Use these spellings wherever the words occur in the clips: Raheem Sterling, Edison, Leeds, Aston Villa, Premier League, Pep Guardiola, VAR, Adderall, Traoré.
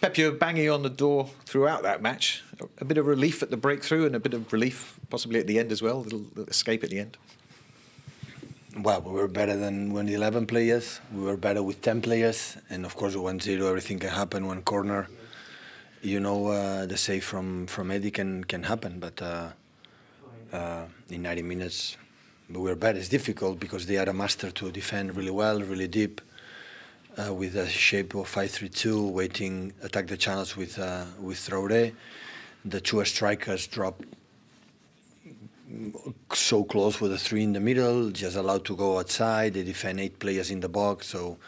Pep, you were banging on the door throughout that match. A bit of relief at the breakthrough and a bit of relief possibly at the end as well, a little escape at the end. Well, we were better than when 11 players. We were better with 10 players. And of course, 1-0, everything can happen. One corner, you know, the save from Eddie can happen. But in 90 minutes, we were better. It's difficult because they are a master to defend really well, really deep. With a shape of 5-3-2, waiting, attack the channels with Traoré. The two strikers dropped so close with the three in the middle, just allowed to go outside. They defend 8 players in the box, so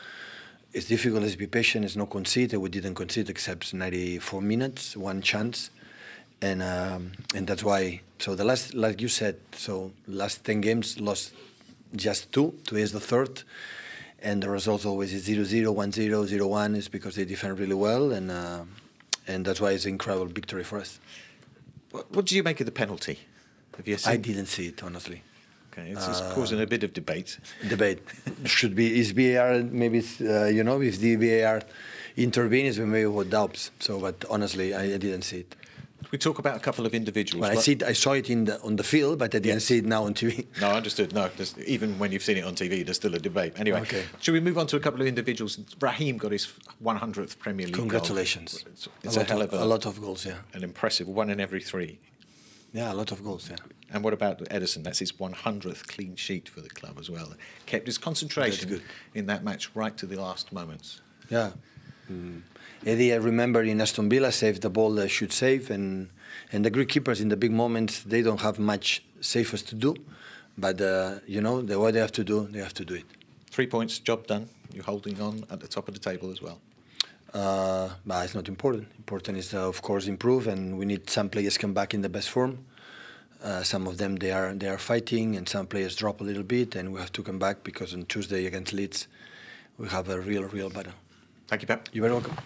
it's difficult. Let's be patient. It's no concede. We didn't concede except 94 minutes, one chance, and that's why. So the last, like you said, so last 10 games lost just 2. Today is the 3rd. And the result always is 0-0, 1-0, 0-1 is because they defend really well, and that's why it's an incredible victory for us. What do you make of the penalty? Have you seen? I didn't see it, honestly. Okay, it's causing a bit of debate. Debate should be is VAR maybe you know, if the VAR intervenes, we may have doubts. So, but honestly, I didn't see it. We talk about a couple of individuals. Well, I saw it on the field, but I didn't see it now on TV. No, understood. No, even when you've seen it on TV, there's still a debate. Anyway, okay. Should we move on to a couple of individuals? Raheem got his 100th Premier League goal. Congratulations. It's a hell of a lot of goals, yeah. An impressive 1 in every 3. Yeah, a lot of goals, yeah. And what about Edison? That's his 100th clean sheet for the club as well. Kept his concentration in that match right to the last moments. Yeah. Eddie, I remember in Aston Villa, saved the ball they should save, and the Greek keepers in the big moments, they don't have much safest to do, but you know, the way they have to do, they have to do it. 3 points, job done. You're holding on at the top of the table as well. But it's not important. Important is to, of course, improve, and we need some players come back in the best form. Some of them they are fighting, and some players drop a little bit, and we have to come back because on Tuesday against Leeds, we have a real battle. Thank you, Pep. You're very welcome.